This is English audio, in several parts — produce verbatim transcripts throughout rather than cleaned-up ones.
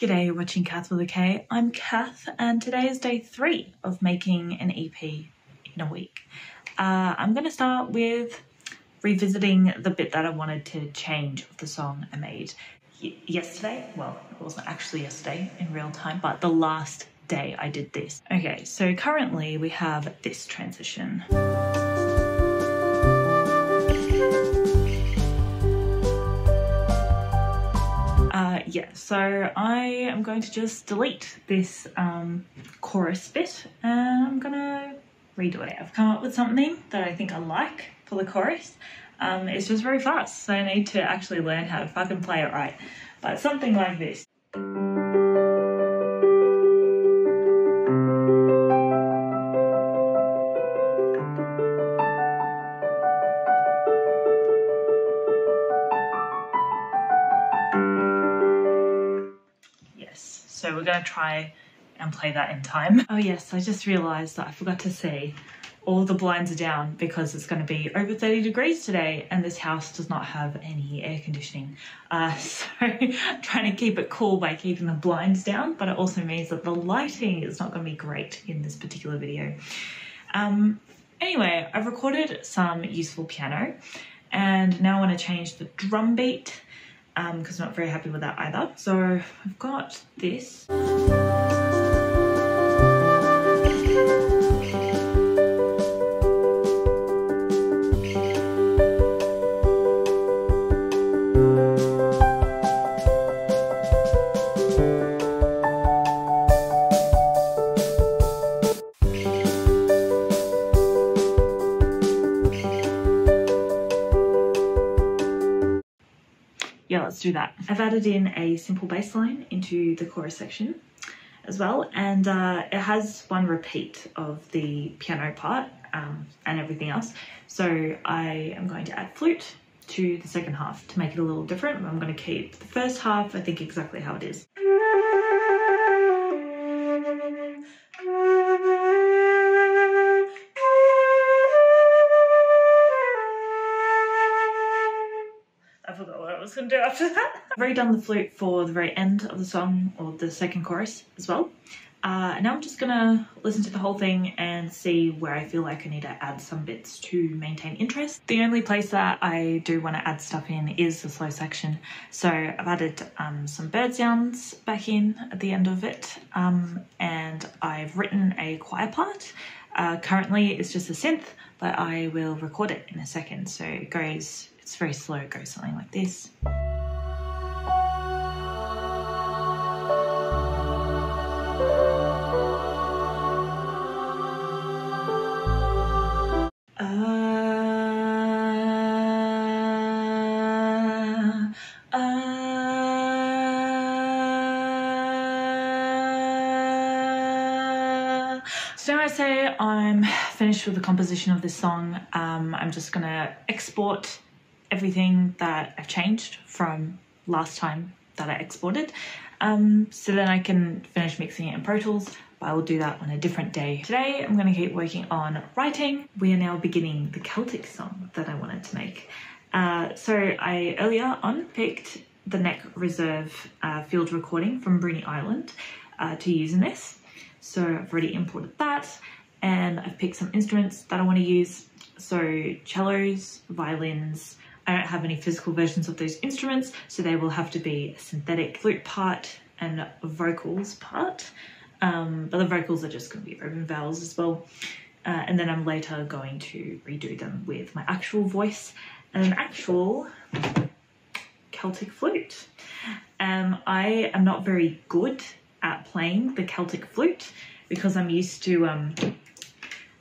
G'day, you're watching Kath with a K. I'm Kath and today is day three of making an E P in a week. Uh, I'm going to start with revisiting the bit that I wanted to change of the song I made y yesterday. Well, it wasn't actually yesterday in real time, but the last day I did this. Okay, so currently we have this transition. Yeah, so I am going to just delete this um, chorus bit and I'm gonna redo it. I've come up with something that I think I like for the chorus. Um, it's just very fast, so I need to actually learn how to fucking play it right. But something like this. So we're going to try and play that in time. Oh yes, I just realised that I forgot to say all the blinds are down because it's going to be over thirty degrees today and this house does not have any air conditioning. Uh, so trying to keep it cool by keeping the blinds down, but it also means that the lighting is not going to be great in this particular video. Um, anyway, I've recorded some useful piano and now I want to change the drum beat. Um, because I'm not very happy with that either. So I've got this. Let's do that. I've added in a simple bass line into the chorus section as well, and uh, it has one repeat of the piano part um, and everything else, so I am going to add flute to the second half to make it a little different. I'm going to keep the first half I think exactly how it is. Gonna do after that. I've already done the flute for the very end of the song, or the second chorus as well. Uh, now I'm just gonna listen to the whole thing and see where I feel like I need to add some bits to maintain interest. The only place that I do want to add stuff in is the slow section, so I've added um, some bird sounds back in at the end of it, um, and I've written a choir part. Uh, currently it's just a synth, but I will record it in a second, so it goes It's very slow, it goes something like this. So I say I'm finished with the composition of this song. Um, I'm just gonna export everything that I've changed from last time that I exported, um, so then I can finish mixing it in Pro Tools, but I will do that on a different day. Today I'm going to keep working on writing. We are now beginning the Celtic song that I wanted to make. Uh, so I earlier on picked the Neck Reserve uh, field recording from Bruni Island uh, to use in this. So I've already imported that, and I've picked some instruments that I want to use, so cellos, violins. I don't have any physical versions of those instruments, so they will have to be a synthetic flute part and vocals part, um, but the vocals are just going to be open vowels as well, uh, and then I'm later going to redo them with my actual voice and an actual Celtic flute. Um, I am not very good at playing the Celtic flute because I'm used to, um,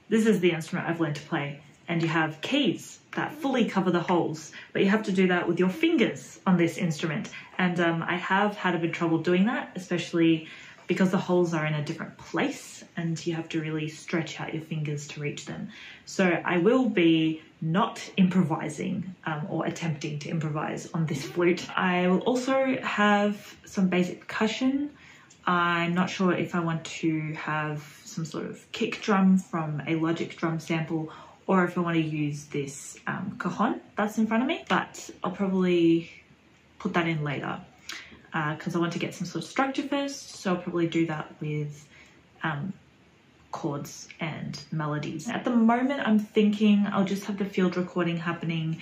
this is the instrument I've learned to play, and you have keys that fully cover the holes, but you have to do that with your fingers on this instrument, and um, I have had a bit of trouble doing that, especially because the holes are in a different place and you have to really stretch out your fingers to reach them. So I will be not improvising um, or attempting to improvise on this flute. I will also have some basic percussion. I'm not sure if I want to have some sort of kick drum from a Logic drum sample, or if I want to use this um, cajon that's in front of me, but I'll probably put that in later. because uh, I want to get some sort of structure first, so I'll probably do that with um, chords and melodies. At the moment I'm thinking I'll just have the field recording happening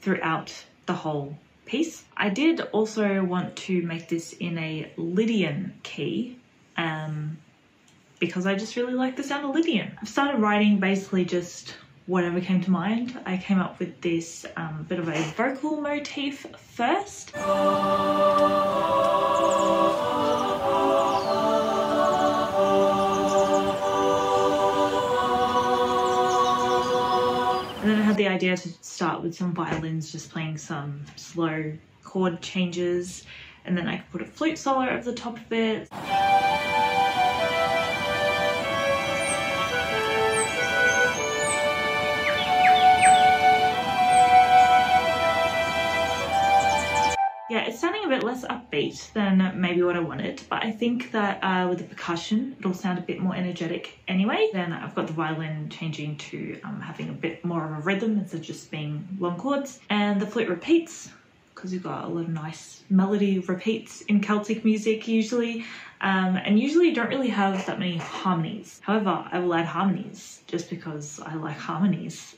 throughout the whole piece. I did also want to make this in a Lydian key um, because I just really like the sound of Lydian. I've started writing basically just whatever came to mind. I came up with this um, bit of a vocal motif first. And then I had the idea to start with some violins just playing some slow chord changes, and then I could put a flute solo over the top of it. Yeah, it's sounding a bit less upbeat than maybe what I wanted, but I think that uh, with the percussion it'll sound a bit more energetic anyway. Then I've got the violin changing to um, having a bit more of a rhythm instead of just being long chords, and the flute repeats because you've got a lot of nice melody repeats in Celtic music usually, um, and usually you don't really have that many harmonies. However, I will add harmonies just because I like harmonies.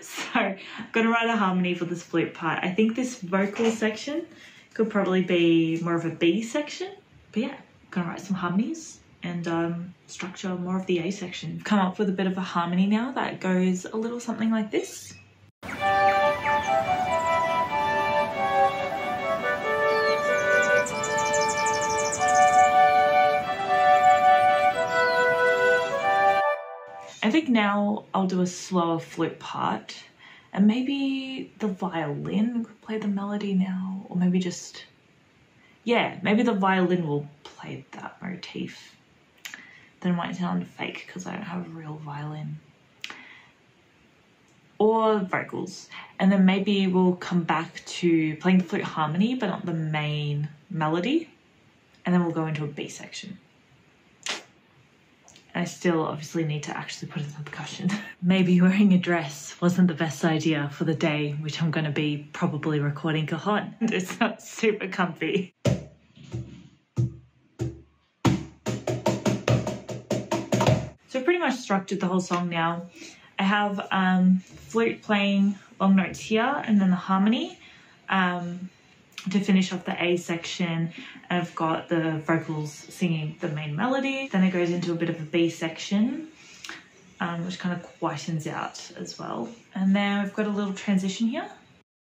So I'm gonna write a harmony for this flute part. I think this vocal section could probably be more of a B section, but yeah, I'm gonna write some harmonies and um, structure more of the A section. I've come up with a bit of a harmony now that goes a little something like this. I think now I'll do a slower flute part, and maybe the violin could play the melody now, or maybe just, yeah, maybe the violin will play that motif. Then it might sound fake because I don't have a real violin. Or vocals, and then maybe we'll come back to playing the flute harmony but not the main melody, and then we'll go into a B section. I still obviously need to actually put in the percussion. Maybe wearing a dress wasn't the best idea for the day, which I'm going to be probably recording Cajon. It's not super comfy. So I've pretty much structured the whole song now. I have um, flute playing long notes here and then the harmony um, to finish off the A section, and I've got the vocals singing the main melody. Then it goes into a bit of a B section, um, which kind of quietens out as well. And then we've got a little transition here.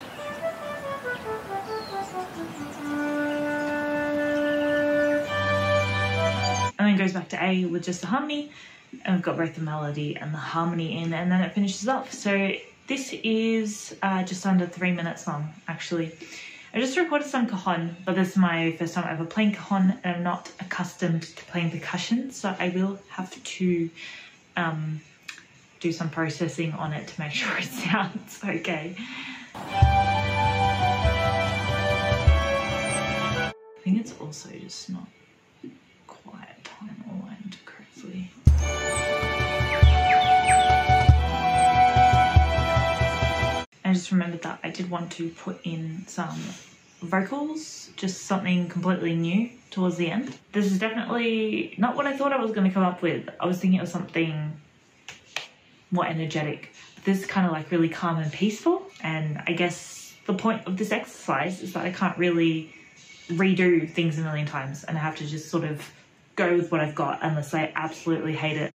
And then it goes back to A with just the harmony, and we've got both the melody and the harmony in, and then it finishes up. So this is uh, just under three minutes long, actually. I just recorded some cajon, but this is my first time ever playing cajon and I'm not accustomed to playing percussion, so I will have to um, do some processing on it to make sure it sounds okay. I think it's also just not quite aligned correctly. I just remembered that I did want to put in some vocals, just something completely new towards the end. This is definitely not what I thought I was going to come up with. I was thinking it was something more energetic. This is kind of like really calm and peaceful, and I guess the point of this exercise is that I can't really redo things a million times, and I have to just sort of go with what I've got unless I absolutely hate it.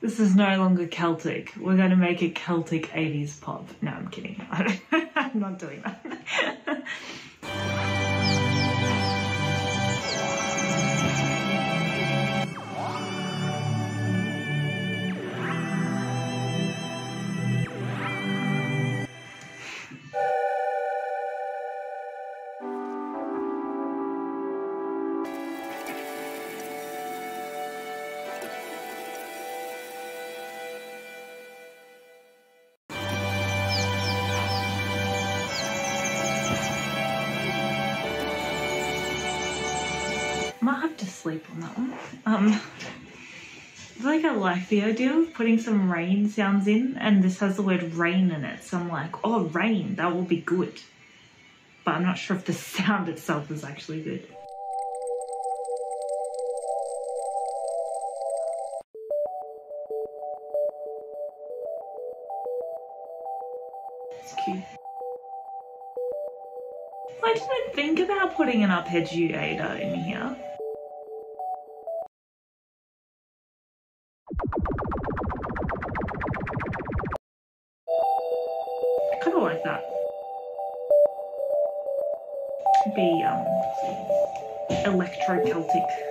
This is no longer Celtic. We're going to make it Celtic eighties pop. No, I'm kidding. I don't, I'm not doing that. might have to sleep on that one. Um, it's like I like the idea of putting some rain sounds in, and this has the word rain in it, so I'm like, oh, rain, that will be good. But I'm not sure if the sound itself is actually good. It's cute. Why didn't I think about putting an arpeggiator in here? I kind of like that. It'd be um, electro-Celtic.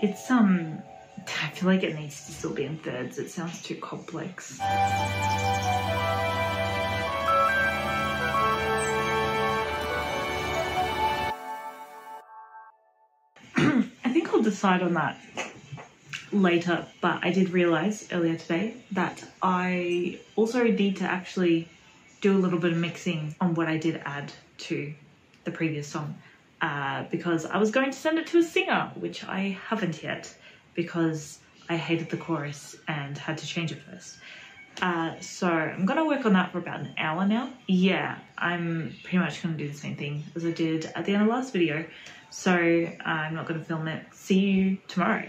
It's, um, I feel like it needs to still be in thirds. It sounds too complex. I think I'll decide on that later, but I did realise earlier today that I also need to actually do a little bit of mixing on what I did add to the previous song. Uh, because I was going to send it to a singer, which I haven't yet, because I hated the chorus and had to change it first. Uh, so I'm going to work on that for about an hour now. Yeah, I'm pretty much going to do the same thing as I did at the end of the last video. So I'm not going to film it. See you tomorrow.